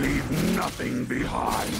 Leave nothing behind.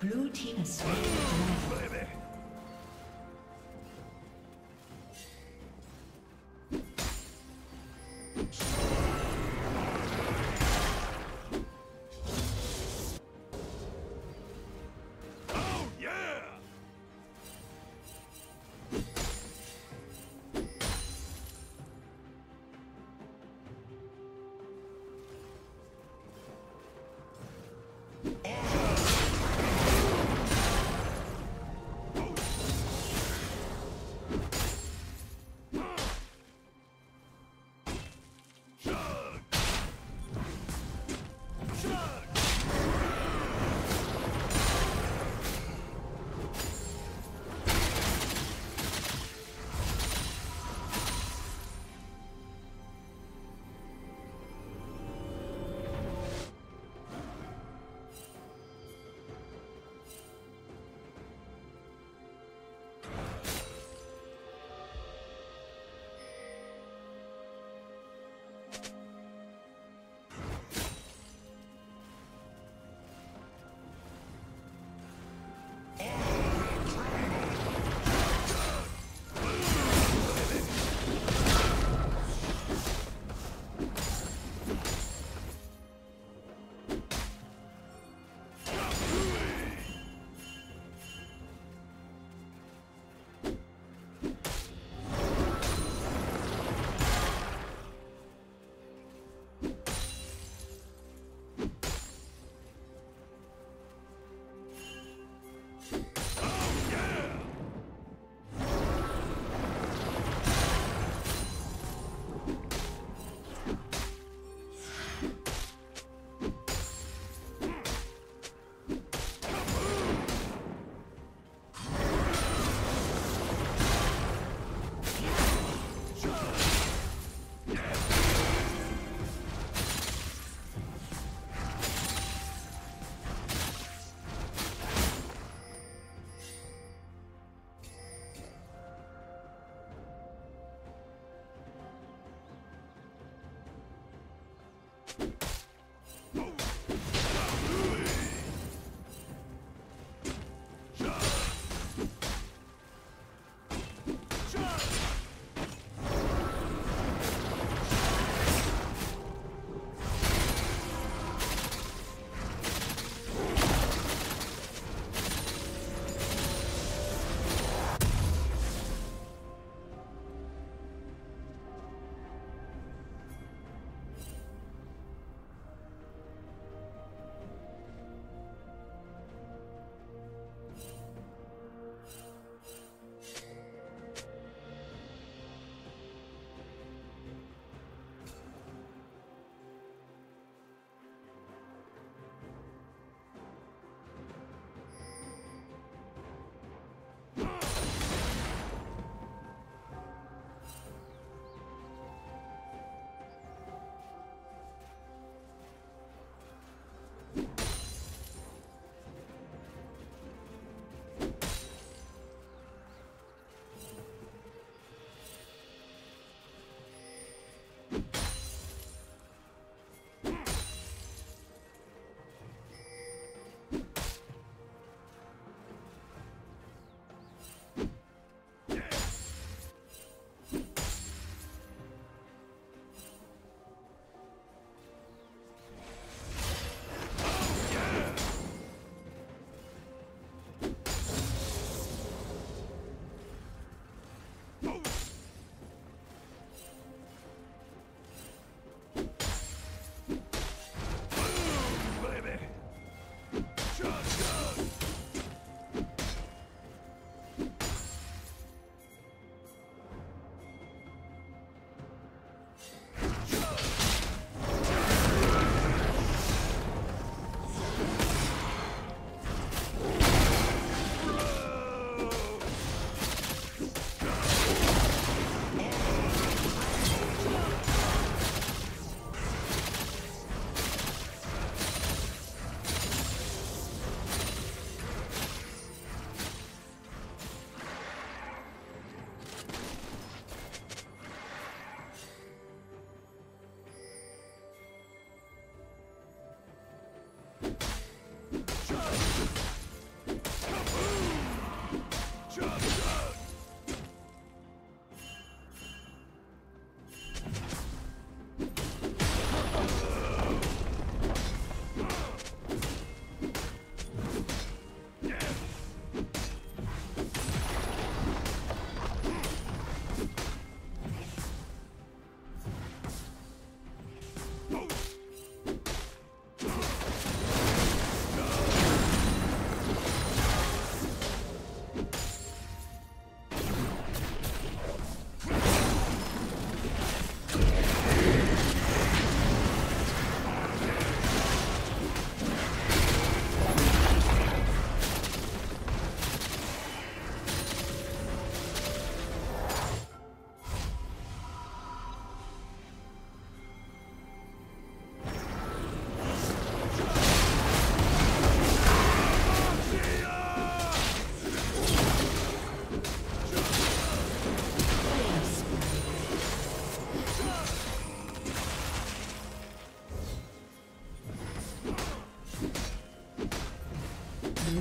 Blue team is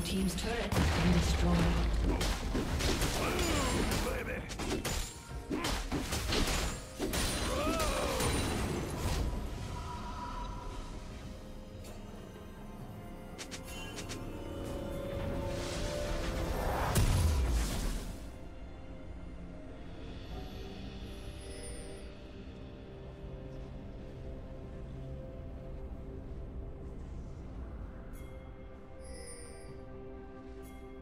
Team's turret has been destroyed. Baby.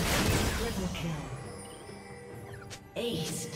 Thank you. Triple kill. Ace.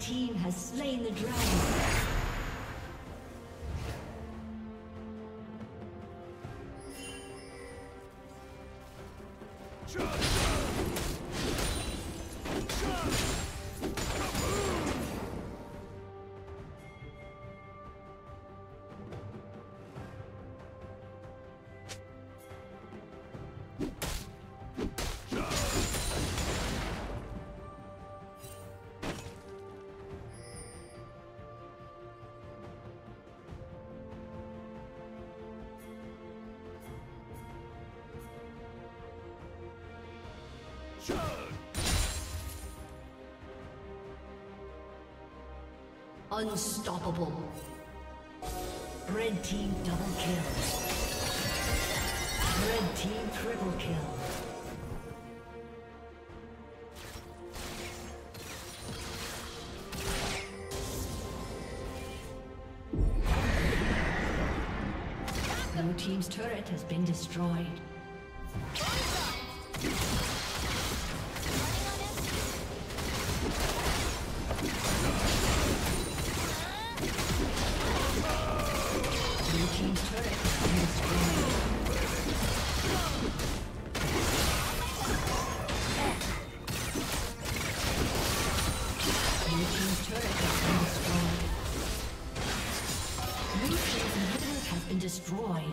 Team has slain the dragon. Unstoppable. Red team double kill. Red team triple kill. Blue team's turret has been destroyed. Blue team's inhibitor has been destroyed.